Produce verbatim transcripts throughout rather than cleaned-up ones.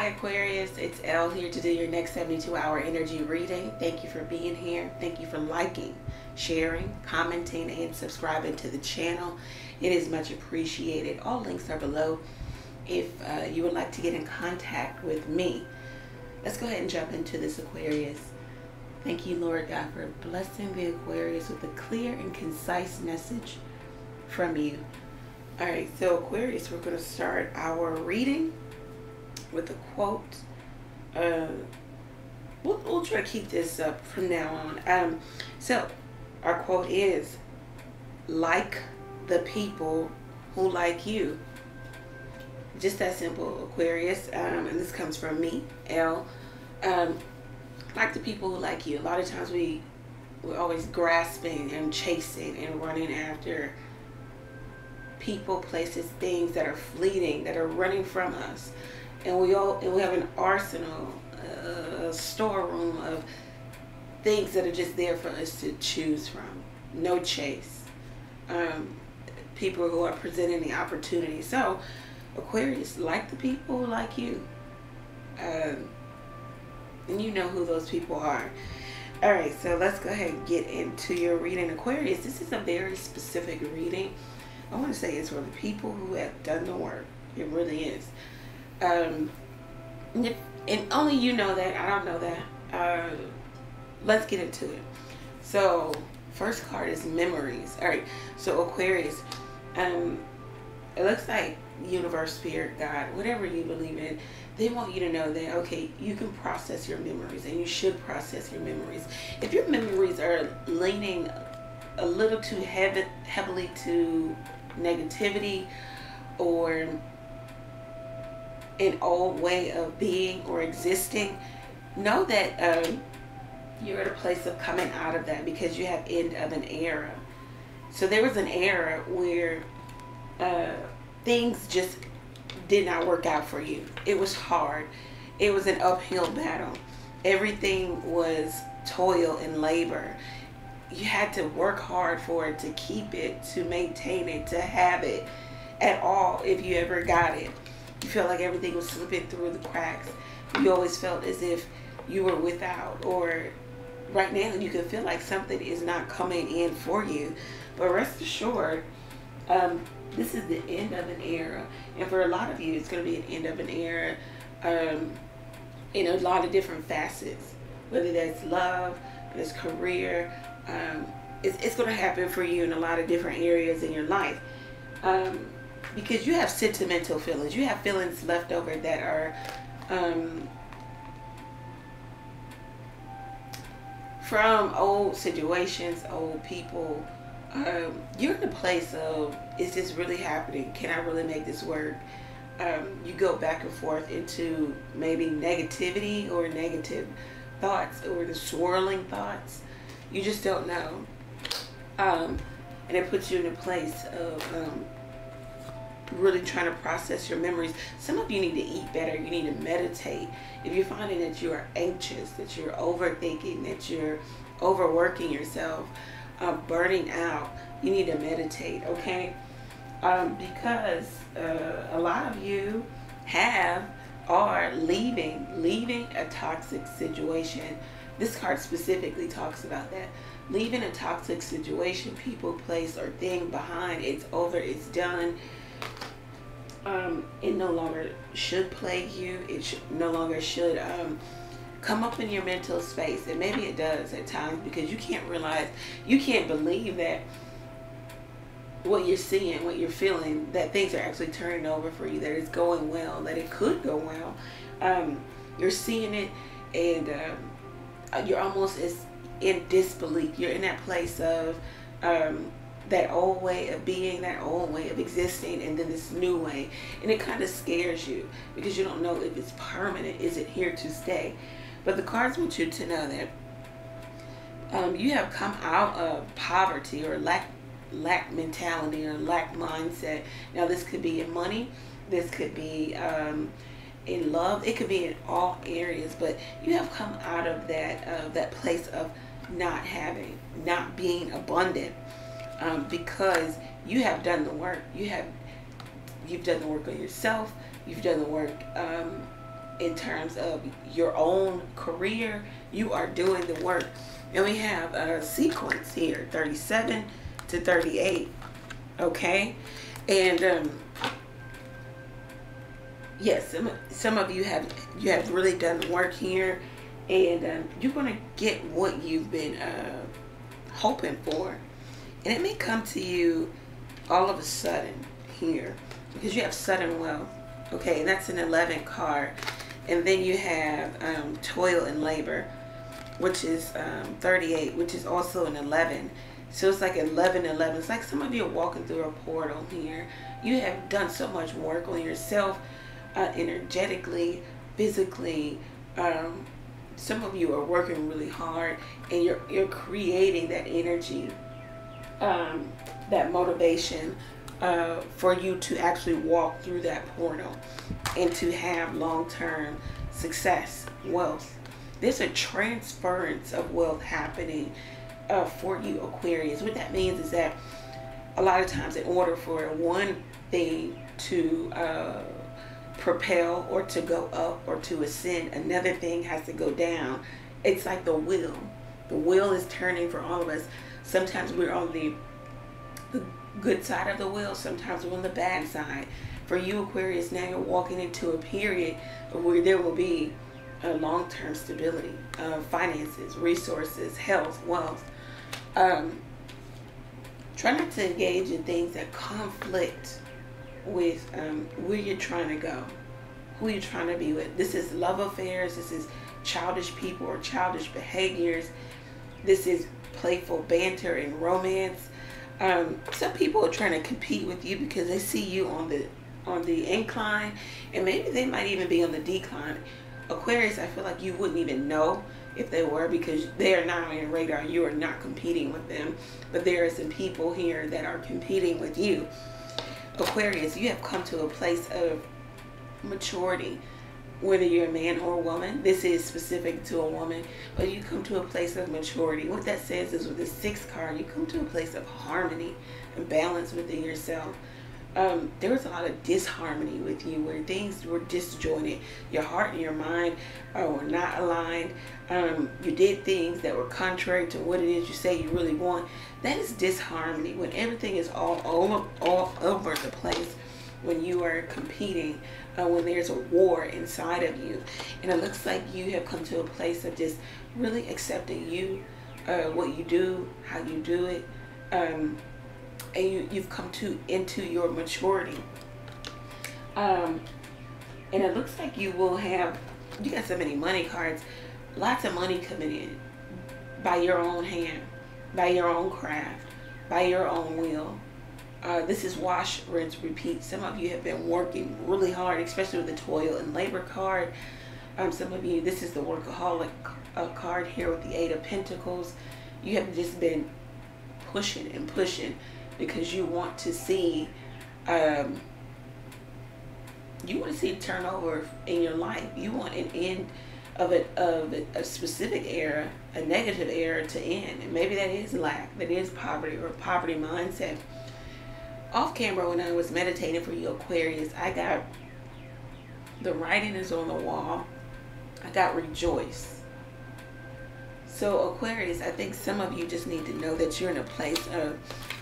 Hi Aquarius, it's Elle here to do your next seventy-two hour energy reading. Thank you for being here. Thank you for liking, sharing, commenting, and subscribing to the channel. It is much appreciated. All links are below if uh, you would like to get in contact with me. Let's go ahead and jump into this, Aquarius. Thank you, Lord God, for blessing the Aquarius with a clear and concise message from you. All right, so Aquarius, we're going to start our reading with a quote. Uh, we'll, we'll try to keep this up from now on. Um, so our quote is, like the people who like you. Just that simple, Aquarius. Um, and this comes from me, Elle. Um, like the people who like you. A lot of times we, we're always grasping and chasing and running after people, places, things that are fleeting, that are running from us. And we all and we have an arsenal, a storeroom of things that are just there for us to choose from. No chase. Um, people who are presenting the opportunity. So, Aquarius, like the people who like you. Um, and you know who those people are. All right, so let's go ahead and get into your reading, Aquarius. This is a very specific reading. I want to say it's for the people who have done the work. It really is. Um, and, if, and only you know that. I don't know that. Uh, let's get into it. So, first card is memories. All right. So Aquarius, um, it looks like universe, spirit, God, whatever you believe in, they want you to know that, okay, you can process your memories, and you should process your memories. If your memories are leaning a little too heavy, heavily to negativity or an old way of being or existing, know that um, you're at a place of coming out of that, because you have end of an era. So there was an era where uh, things just did not work out for you. It was hard. It was an uphill battle. Everything was toil and labor. You had to work hard for it, to keep it, to maintain it, to have it at all if you ever got it. You felt like everything was slipping through the cracks. You always felt as if you were without, or right now you can feel like something is not coming in for you. But rest assured, um, this is the end of an era. And for a lot of you, it's going to be an end of an era um, in a lot of different facets, whether that's love, that's career. Um, it's, it's going to happen for you in a lot of different areas in your life. Um, Because you have sentimental feelings. You have feelings left over that are um, from old situations, old people. Um, you're in a place of, is this really happening? Can I really make this work? Um, you go back and forth into maybe negativity or negative thoughts or the swirling thoughts. You just don't know. Um, and it puts you in a place of Um, really trying to process your memories. Some of you need to eat better. You need to meditate. If you're finding that you are anxious, that you're overthinking, that you're overworking yourself, uh, burning out, you need to meditate, okay? Um, because uh, a lot of you have are leaving, leaving a toxic situation. This card specifically talks about that. Leaving a toxic situation, people, place, or thing behind. It's over. It's done. Um, it no longer should plague you. It should, no longer should um, come up in your mental space. And maybe it does at times, because you can't realize, you can't believe that what you're seeing, what you're feeling, that things are actually turning over for you, that it's going well, that it could go well. Um, you're seeing it, and um, you're almost as in disbelief. You're in that place of um, that old way of being, that old way of existing, and then this new way. And it kind of scares you, because you don't know if it's permanent. Is it here to stay? But the cards want you to know that um, you have come out of poverty or lack lack mentality or lack mindset. Now this could be in money, this could be um, in love, it could be in all areas, but you have come out of that, uh, that place of not having, not being abundant. Um, because you have done the work. You have, you've done the work on yourself. You've done the work um, in terms of your own career, you are doing the work. And we have a sequence here, thirty-seven to thirty-eight, okay? And um, yes, some, some of you have you have really done the work here, and um, you're going to get what you've been uh, hoping for. And it may come to you all of a sudden here, because you have sudden wealth, okay? And that's an eleven card. And then you have um, toil and labor, which is um, thirty-eight, which is also an eleven. So it's like eleven eleven. It's like some of you are walking through a portal here. You have done so much work on yourself, uh, energetically, physically. Um, some of you are working really hard, and you're, you're creating that energy, um, that motivation uh, for you to actually walk through that portal and to have long-term success, wealth. There's a transference of wealth happening uh, for you, Aquarius. What that means is that a lot of times, in order for one thing to uh, propel or to go up or to ascend, another thing has to go down. It's like the wheel. The wheel is turning for all of us. Sometimes we're on the, the good side of the wheel. Sometimes we're on the bad side. For you, Aquarius, now you're walking into a period where there will be Uh, long-term stability, uh, finances, resources, health, wealth. Um, try not to engage in things that conflict with um, where you're trying to go, who you're trying to be with. This is love affairs. This is childish people or childish behaviors. This is playful banter and romance. Um, some people are trying to compete with you because they see you on the on the incline, and maybe they might even be on the decline. Aquarius, I feel like you wouldn't even know if they were, because they are not on your radar. You are not competing with them, but there are some people here that are competing with you. Aquarius, you have come to a place of maturity, whether you're a man or a woman. This is specific to a woman, but you come to a place of maturity. What that says is, with the sixth card, you come to a place of harmony and balance within yourself. Um, there was a lot of disharmony with you, where things were disjointed. Your heart and your mind uh, were not aligned. Um, you did things that were contrary to what it is you say you really want. That is disharmony, when everything is all over, all over the place, when you are competing, uh, when there's a war inside of you. And it looks like you have come to a place of just really accepting you, uh, what you do, how you do it. Um, And you, you've come to into your maturity, um, and it looks like you will have. You got so many money cards, lots of money coming in by your own hand, by your own craft, by your own will. Uh, this is wash, rinse, repeat. Some of you have been working really hard, especially with the toil and labor card. Um, some of you, this is the workaholic uh, card here with the Eight of Pentacles. You have just been pushing and pushing, because you want to see, um, you want to see turnover in your life. You want an end of it, of a specific era, a negative era to end. And maybe that is lack, that is poverty, or poverty mindset. Off camera, when I was meditating for you, Aquarius, I got, the writing is on the wall. I got rejoice. So Aquarius, I think some of you just need to know that you're in a place of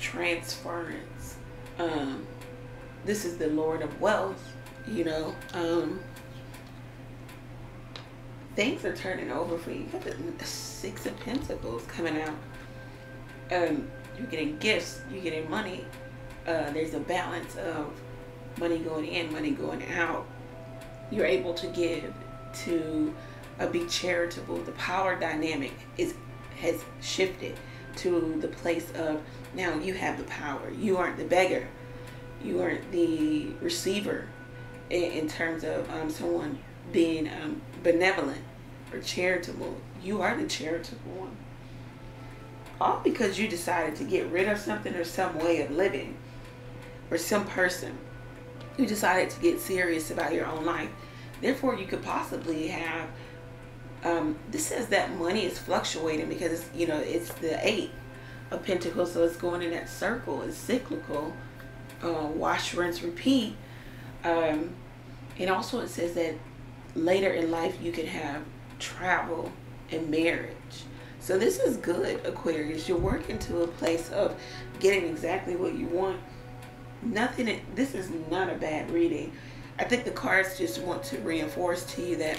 transference. Um, this is the Lord of Wealth, you know. Um, things are turning over for you. You got the Six of Pentacles coming out. Um, you're getting gifts, you're getting money. Uh, there's a balance of money going in, money going out. You're able to give, to uh, be charitable. The power dynamic is has shifted to the place of, now you have the power. You aren't the beggar. You aren't the receiver in, in terms of um, someone being um, benevolent or charitable. You are the charitable one. All because you decided to get rid of something or some way of living or some person. You decided to get serious about your own life. Therefore, you could possibly have Um, this says that money is fluctuating, because, you know, it's the Eight of Pentacles, so it's going in that circle. It's cyclical. Uh, wash, rinse, repeat. Um, and also it says that later in life you could have travel and marriage. So this is good, Aquarius. You're working to a place of getting exactly what you want. Nothing, this is not a bad reading. I think the cards just want to reinforce to you that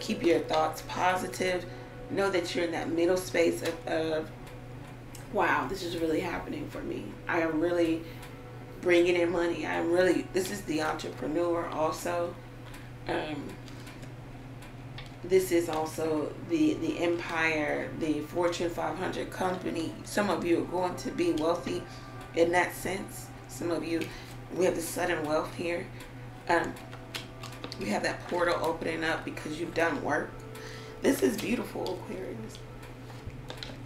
keep your thoughts positive. Know that you're in that middle space of, of wow, this is really happening for me. I am really bringing in money. I'm really, this is the entrepreneur also. Um, this is also the, the empire, the Fortune five hundred company. Some of you are going to be wealthy in that sense. Some of you, we have the sudden wealth here. Um, you have that portal opening up because you've done work. This is beautiful, Aquarius.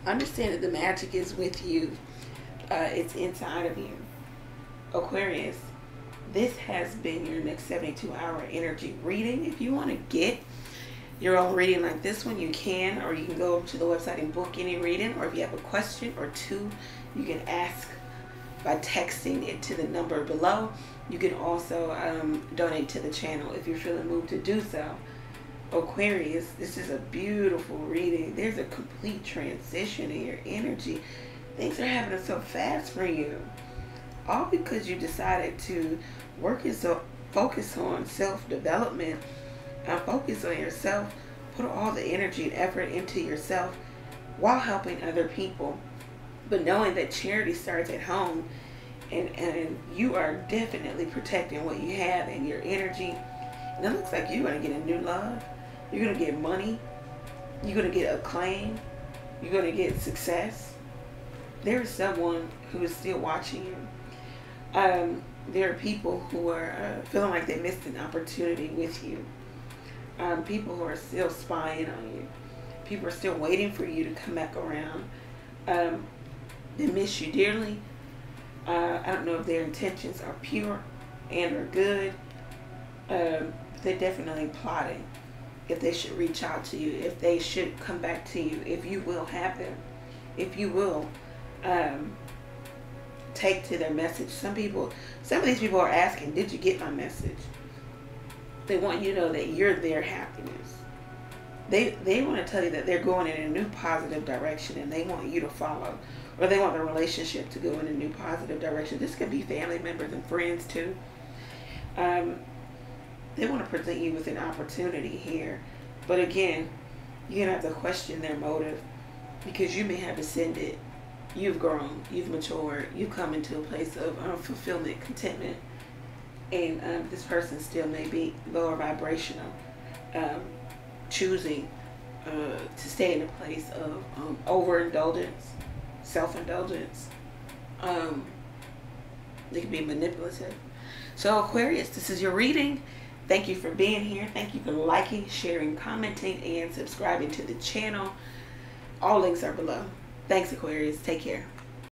Understand that the magic is with you. Uh, it's inside of you. Aquarius, this has been your next seventy-two hour energy reading. If you want to get your own reading like this one, you can, or you can go to the website and book any reading, or if you have a question or two, you can ask by texting it to the number below. You can also um, donate to the channel if you're feeling moved to do so. Aquarius, this is a beautiful reading. There's a complete transition in your energy. Things are happening so fast for you. All because you decided to work yourself, focus on self-development, uh, focus on yourself, put all the energy and effort into yourself while helping other people. But knowing that charity starts at home, and, and you are definitely protecting what you have and your energy. And it looks like you're going to get a new love. You're going to get money. You're going to get acclaim. You're going to get success. There is someone who is still watching you. Um, there are people who are uh, feeling like they missed an opportunity with you. Um, people who are still spying on you. People are still waiting for you to come back around. Um, they miss you dearly. Uh, I don't know if their intentions are pure and are good. Um, they're definitely plotting if they should reach out to you, if they should come back to you, if you will have them, if you will um, take to their message. Some people, some of these people are asking, did you get my message? They want you to know that you're their happiness. They, they want to tell you that they're going in a new positive direction and they want you to follow, or they want the relationship to go in a new positive direction. This could be family members and friends too. Um, They want to present you with an opportunity here. But again, you're going to have to question their motive because you may have ascended. You've grown. You've matured. You've come into a place of um, fulfillment, contentment. And um, this person still may be lower vibrational, um, choosing uh, to stay in a place of um, overindulgence, self-indulgence. Um, they can be manipulative. So Aquarius, this is your reading. Thank you for being here. Thank you for liking, sharing, commenting, and subscribing to the channel. All links are below. Thanks, Aquarius. Take care.